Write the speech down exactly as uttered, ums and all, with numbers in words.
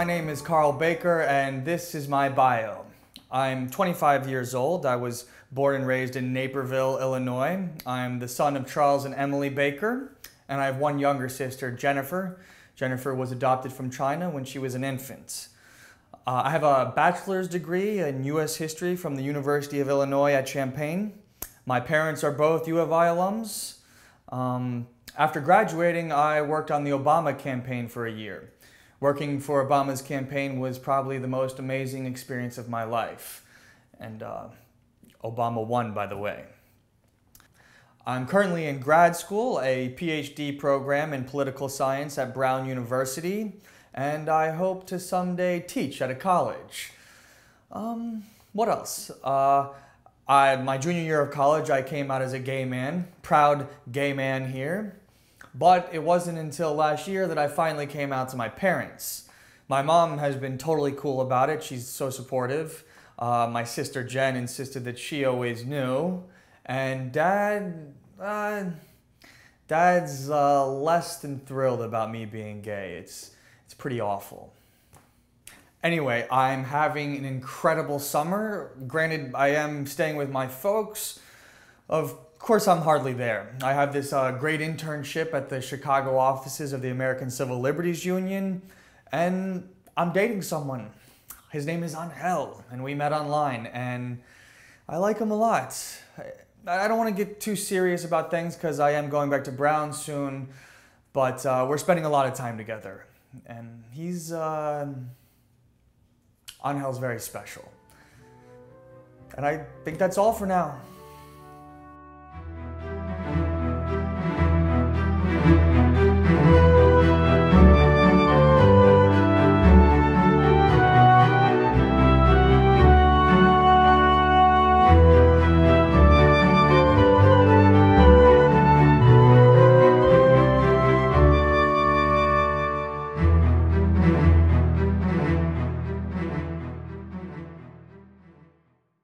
my name is Carl Baker, and this is my bio. I'm twenty-five years old. I was born and raised in Naperville, Illinois. I'm the son of Charles and Emily Baker, and I have one younger sister, Jennifer. Jennifer was adopted from China when she was an infant. Uh, I have a bachelor's degree in U S history from the University of Illinois at Champaign. My parents are both U of I alums. Um, after graduating, I worked on the Obama campaign for a year. Working for Obama's campaign was probably the most amazing experience of my life. And uh, Obama won, by the way. I'm currently in grad school, a PhD program in political science at Brown University, and I hope to someday teach at a college. Um, what else? Uh, I, my junior year of college, I came out as a gay man, proud gay man here. But it wasn't until last year that I finally came out to my parents. My mom has been totally cool about it. She's so supportive. Uh, my sister Jen insisted that she always knew. And Dad, uh, Dad's uh, less than thrilled about me being gay. It's, it's pretty awful. Anyway, I'm having an incredible summer. Granted, I am staying with my folks. Of Of course, I'm hardly there. I have this uh, great internship at the Chicago offices of the American Civil Liberties Union, and I'm dating someone. His name is Angel, and we met online, and I like him a lot. I, I don't want to get too serious about things because I am going back to Brown soon, but uh, we're spending a lot of time together, and he's... Uh, Angel's very special. And I think that's all for now.